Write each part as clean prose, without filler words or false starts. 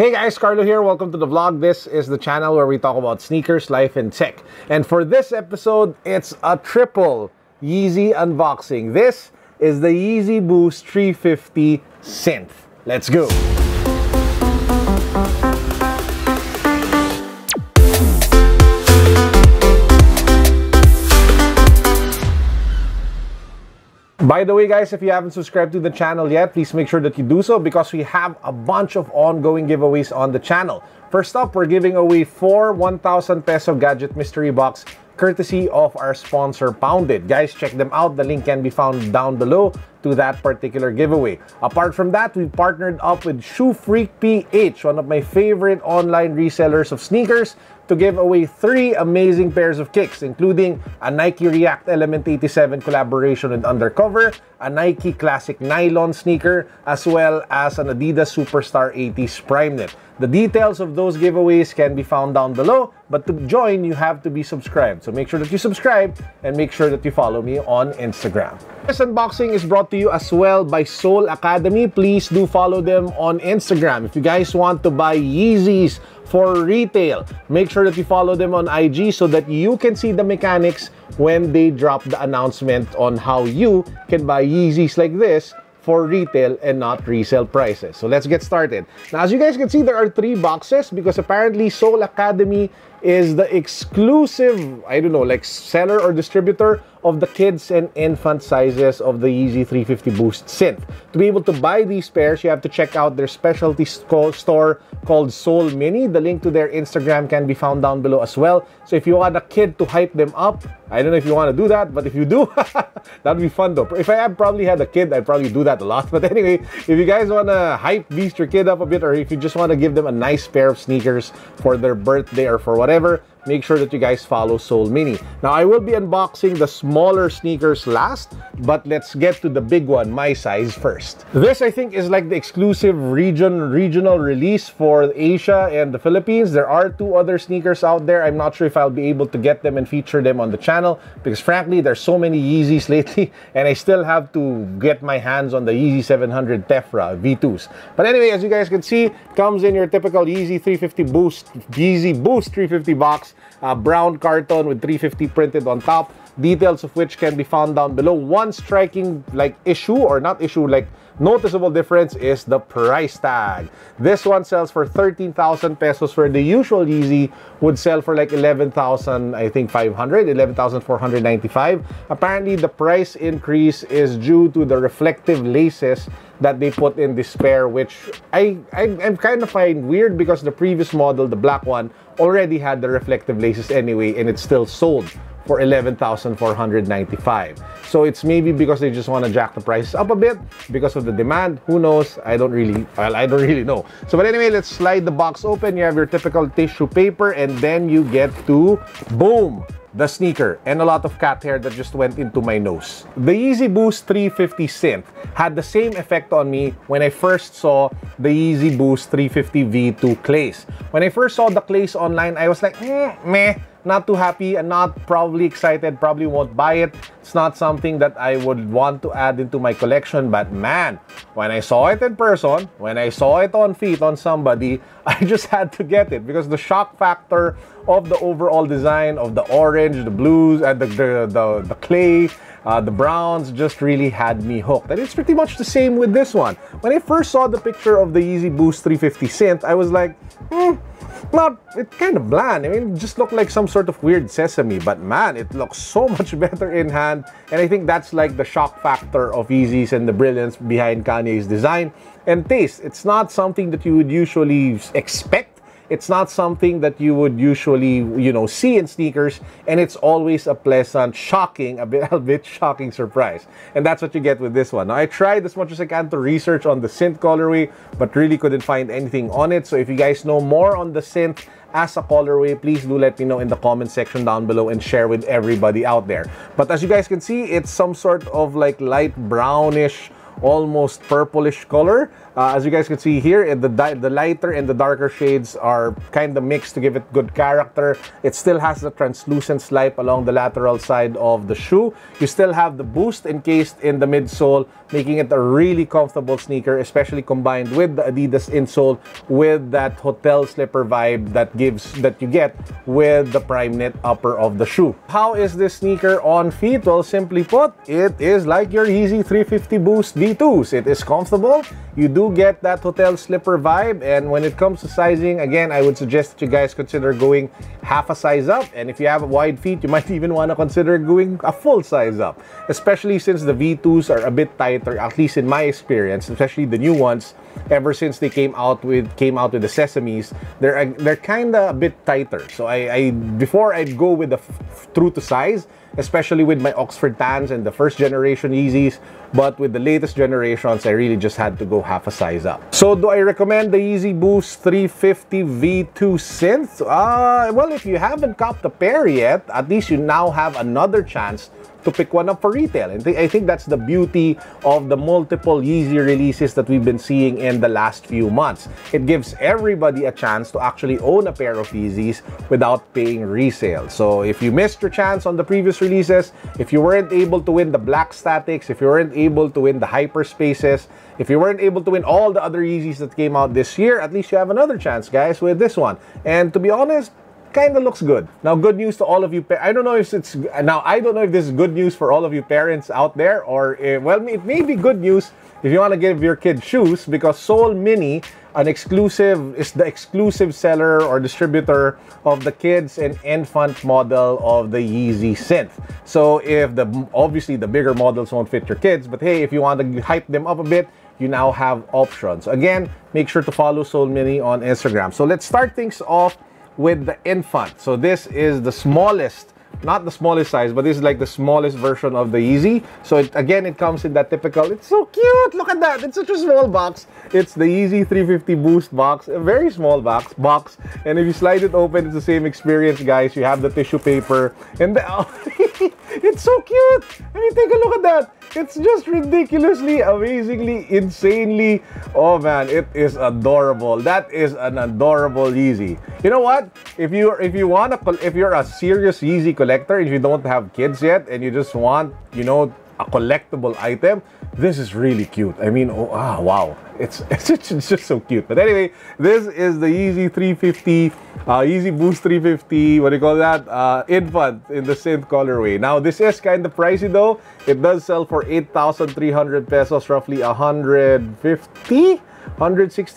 Hey guys, Carlo here. Welcome to the vlog. This is the channel where we talk about sneakers, life, and tech. And for this episode, it's a triple Yeezy unboxing. This is the Yeezy Boost 350 Synth. Let's go. By the way guys, if you haven't subscribed to the channel yet, please make sure that you do so because we have a bunch of ongoing giveaways on the channel. First up, we're giving away 4 1,000 peso gadget mystery box courtesy of our sponsor Poundit. Guys, check them out. The link can be found down below to that particular giveaway. Apart from that, we partnered up with Shoe Freak PH, one of my favorite online resellers of sneakers, to give away 3 amazing pairs of kicks, including a Nike React Element 87 collaboration with Undercover, a Nike Classic Nylon sneaker, as well as an Adidas Superstar 80s Primeknit. The details of those giveaways can be found down below, but to join, you have to be subscribed. So make sure that you subscribe and make sure that you follow me on Instagram. This unboxing is brought to you as well by Sole Academy. Please do follow them on Instagram. If you guys want to buy Yeezys for retail, make sure that you follow them on IG so that you can see the mechanics when they drop the announcement on how you can buy Yeezys like this for retail and not resale prices. So let's get started. Now, as you guys can see, there are 3 boxes because apparently Sole Academy is the exclusive, I don't know, like seller or distributor of the kids and infant sizes of the Yeezy 350 Boost Synth. To be able to buy these pairs, you have to check out their specialty store called Sole Mini. The link to their Instagram can be found down below as well. So if you want a kid to hype them up, I don't know if you want to do that, but if you do, that'd be fun though. If I had probably had a kid, I'd probably do that a lot. But anyway, if you guys want to hype beast your kid up a bit, or if you just want to give them a nice pair of sneakers for their birthday or for whatever, make sure that you guys follow Sole Mini. Now, I will be unboxing the smaller sneakers last, but let's get to the big one, my size, first. This, I think, is like the exclusive regional release for Asia and the Philippines. There are 2 other sneakers out there. I'm not sure if I'll be able to get them and feature them on the channel because, frankly, there's so many Yeezys lately, and I still have to get my hands on the Yeezy 700 Tephra V2s. But anyway, as you guys can see, comes in your typical Yeezy 350 Boost, Yeezy Boost 350 box. Brown carton with 350 printed on top, details of which can be found down below. One striking noticeable difference is the price tag. This one sells for 13,000 pesos, where the usual Yeezy would sell for like 11,000, I think 500, 11,495. Apparently, the price increase is due to the reflective laces that they put in this pair, which I kind of find weird because the previous model, the black one, already had the reflective laces anyway, and it still sold for 11,495. So it's maybe because they just want to jack the prices up a bit because of the demand. Who knows? I don't really know. So but anyway, let's slide the box open. You have your typical tissue paper, and then you get to, boom, the sneaker, and a lot of cat hair that just went into my nose. The Yeezy Boost 350 Synth had the same effect on me when I first saw the Yeezy Boost 350 V2 clays. When I first saw the clays online, I was like, meh, not too happy, and not probably excited, probably won't buy it. It's not something that I would want to add into my collection, but man, when I saw it in person, when I saw it on feet on somebody, I just had to get it because the shock factor of the overall design, of the orange, the blues, and the clay, the browns, just really had me hooked. And it's pretty much the same with this one. When I first saw the picture of the Yeezy Boost 350 Synth, I was like, it's kind of bland. I mean, it just looked like some sort of weird sesame, but man, it looks so much better in hand. And I think that's like the shock factor of Yeezys and the brilliance behind Kanye's design and taste. It's not something that you would usually expect. It's not something that you would usually, you know, see in sneakers, and it's always a pleasant, shocking, a bit shocking surprise. And that's what you get with this one. Now, I tried as much as I can to research on the Synth colorway, but really couldn't find anything on it. So if you guys know more on the Synth as a colorway, please do let me know in the comment section down below and share with everybody out there. But as you guys can see, it's some sort of like light brownish almost purplish color. As you guys can see here, the lighter and the darker shades are kind of mixed to give it good character. It still has the translucent stripe along the lateral side of the shoe. You still have the Boost encased in the midsole, making it a really comfortable sneaker, especially combined with the Adidas insole with that hotel slipper vibe that you get with the prime knit upper of the shoe. How is this sneaker on feet? Well, simply put, it is like your Yeezy 350 Boost V2s. It is comfortable. You do get that hotel slipper vibe, and when it comes to sizing, again, I would suggest that you guys consider going half a size up, and if you have wide feet, you might even want to consider going a full size up, especially since the V2s are a bit tighter, at least in my experience, especially the new ones. Ever since they came out with the Sesames, they're kind of a bit tighter. So before I'd go with the true to size, especially with my Oxford tans and the first generation Yeezys, but with the latest generations, I really just had to go half a size up. So do I recommend the Yeezy Boost 350 V2 Synth? Well, if you haven't copped a pair yet, at least you now have another chance to pick one up for retail. And I think that's the beauty of the multiple Yeezy releases that we've been seeing in the last few months. It gives everybody a chance to actually own a pair of Yeezys without paying resale. So if you missed your chance on the previous releases, if you weren't able to win the Black Statics, if you weren't able to win the Hyperspaces, if you weren't able to win all the other Yeezys that came out this year, at least you have another chance, guys, with this one. And to be honest, kind of looks good. Now, good news to all of you. I don't know if this is good news for all of you parents out there, or well, it may be good news if you want to give your kid shoes, because Sole Mini, is the exclusive seller or distributor of the kids and infant model of the Yeezy Synth. So if obviously the bigger models won't fit your kids, but hey, if you want to hype them up a bit, you now have options. Again, make sure to follow Sole Mini on Instagram. So let's start things off with the infant. So this is the smallest, not the smallest size, but this is like the smallest version of the Yeezy. So it comes in that typical, it's so cute, look at that, it's such a small box. It's the Yeezy 350 Boost box, a very small box, and if you slide it open, it's the same experience, guys. You have the tissue paper and the it's so cute. I mean, take a look at that. It's just ridiculously, amazingly, insanely, oh man, it is adorable. That is an adorable Yeezy. You know what? If you're a serious Yeezy collector, if you don't have kids yet and you just want, you know, a collectible item, this is really cute. I mean, oh wow, it's just so cute. But anyway, this is the Yeezy 350 Yeezy Boost 350, what do you call that, infant in the Synth colorway. Now, this is kind of pricey though. It does sell for 8,300 pesos, roughly 160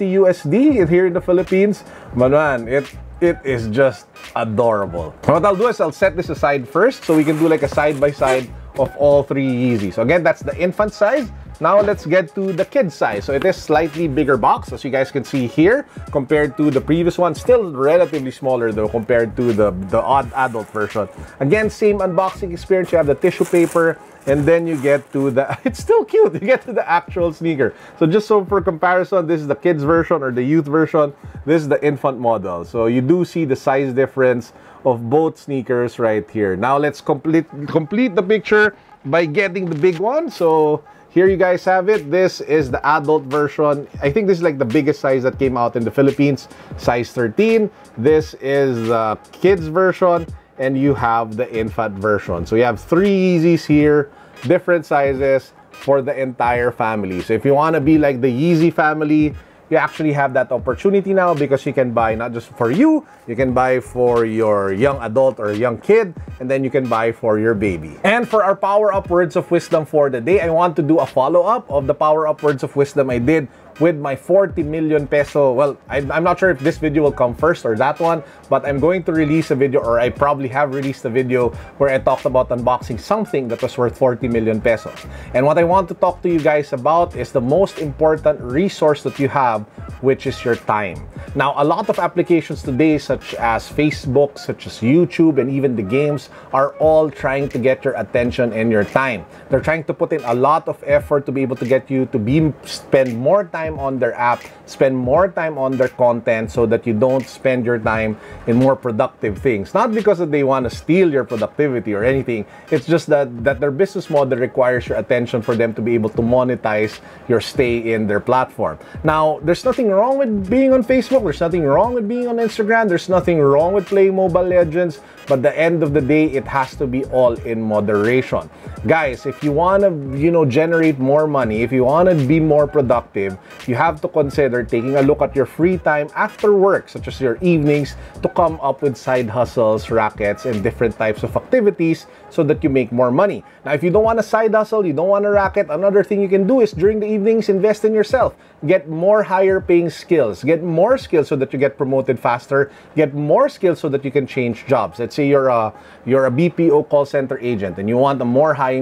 USD here in the Philippines. But man, it is just adorable. What I'll do is I'll set this aside first so we can do like a side-by-side of all three Yeezys. So again, that's the infant size. Now let's get to the kid size. So it is slightly bigger box, as you guys can see here, compared to the previous one. Still relatively smaller though compared to the odd adult version. Again, same unboxing experience. You have the tissue paper, and then you get to the, it's still cute, you get to the actual sneaker. So just so for comparison, this is the kids version or the youth version. This is the infant model. So you do see the size difference of both sneakers right here. Now let's complete the picture by getting the big one. So here you guys have it. This is the adult version. I think this is like the biggest size that came out in the Philippines, size 13. This is the kids version, and you have the infant version. So you have three Yeezys here, different sizes for the entire family. So if you want to be like the Yeezy family, you actually have that opportunity now, because you can buy not just for you can buy for your young adult or young kid, and then you can buy for your baby. And for our Power Up Words of Wisdom for the day, I want to do a follow-up of the Power Up Words of Wisdom I did with my 40 million peso. Well, I'm not sure if this video will come first or that one, but I'm going to release a video, or I probably have released a video, where I talked about unboxing something that was worth 40 million pesos. And what I want to talk to you guys about is the most important resource that you have which is your time. Now, a lot of applications today, such as Facebook, such as YouTube, and even the games, are all trying to get your attention and your time. They're trying to put in a lot of effort to be able to get you to spend more time on their app, spend more time on their content, so that you don't spend your time in more productive things. Not because that they want to steal your productivity or anything, it's just that their business model requires your attention for them to be able to monetize your stay in their platform. Now, there's nothing wrong with being on Facebook, there's nothing wrong with being on Instagram, there's nothing wrong with playing Mobile Legends, but at the end of the day, it has to be all in moderation. Guys, if you want to, generate more money, if you want to be more productive, you have to consider taking a look at your free time after work, such as your evenings, to come up with side hustles, rackets, and different types of activities so that you make more money. Now, if you don't want a side hustle, you don't want a racket, another thing you can do is during the evenings, invest in yourself. Get more higher paying skills. Get more skills so that you get promoted faster. Get more skills so that you can change jobs. Let's say you're a BPO call center agent and you want a more high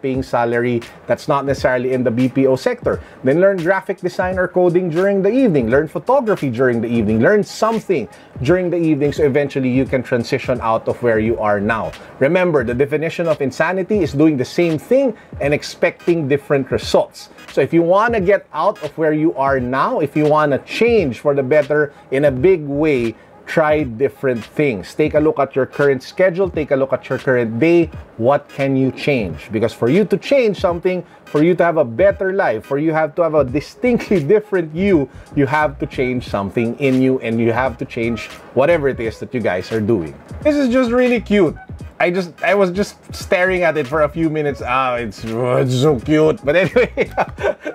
paying salary that's not necessarily in the BPO sector. Then learn graphic design or coding during the evening. Learn photography during the evening. Learn something during the evening so eventually you can transition out of where you are now. Remember, the definition of insanity is doing the same thing and expecting different results. So if you want to get out of where you are now, if you want to change for the better in a big way, try different things. Take a look at your current schedule, take a look at your current day. What can you change? Because for you to change something, for you to have a better life, for you have to have a distinctly different you have to change something in you, and you have to change whatever it is that you guys are doing. This is just really cute. I was just staring at it for a few minutes. It's so cute. But anyway,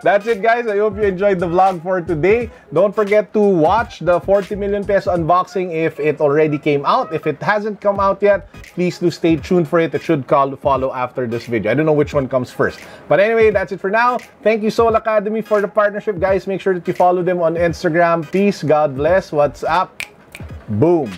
that's it, guys. I hope you enjoyed the vlog for today. Don't forget to watch the 40 million peso unboxing if it already came out. If it hasn't come out yet, please do stay tuned for it. It should follow after this video. I don't know which one comes first. But anyway, that's it for now. Thank you, Sole Academy, for the partnership. Guys, make sure that you follow them on Instagram. Peace, God bless, what's up, boom.